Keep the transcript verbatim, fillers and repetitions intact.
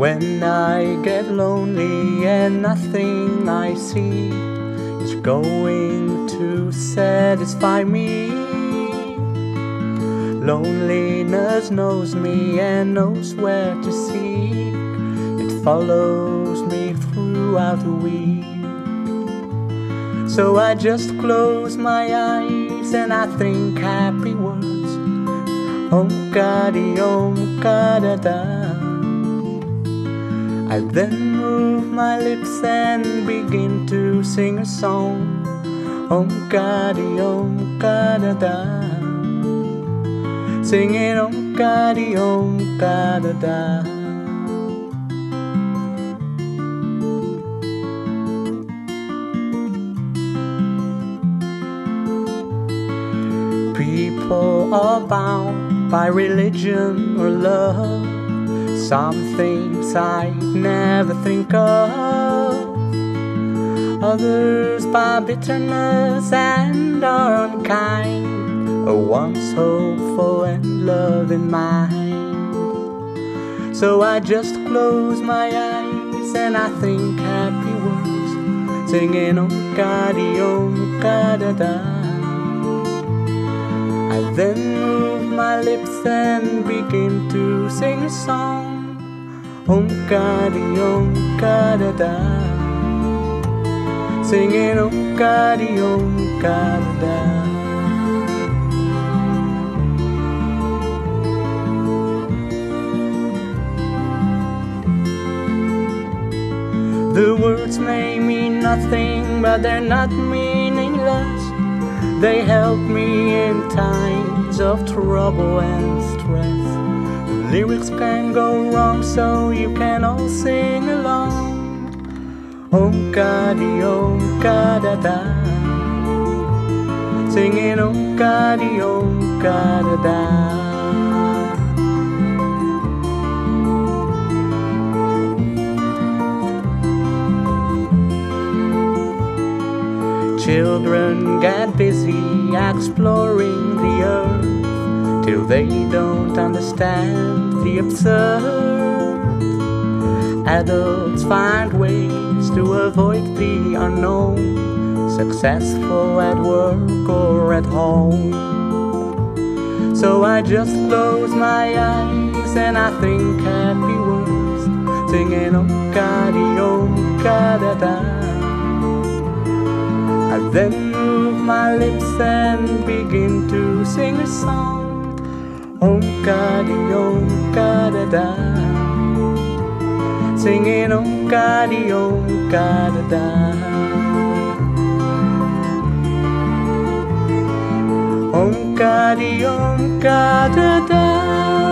When I get lonely and nothing I see is going to satisfy me, loneliness knows me and knows where to seek. It follows me throughout the week. So I just close my eyes and I think happy words. Om Kari Om Kadada. I then move my lips and begin to sing a song, Om Kari Om Kadada, singing Om Kari Om Kadada. People are bound by religion or love. Some things I never think of, others by bitterness and are unkind, a once hopeful and loving mind. So I just close my eyes and I think happy words, singing Om Kari Om Kadada. I then move my lips and begin to sing a song, Om Kari Om Kadada, singing Om Kari Om Kadada. The words may mean nothing, but they're not meaningless. They help me in times of trouble and stress. The lyrics can go wrong, so you can all sing along. Om Kari Om Kadada, singing Om Kari Om Kadada. Children get busy exploring the earth till they don't understand the absurd. Adults find ways to avoid the unknown, successful at work or at home. So I just close my eyes and I think happy words, singing Om Kari Om Kadada. I then move my lips and begin to sing a song, Om Kari Om Kadada, singing Om Kari Om Kadada. Om Kari Om Kadada.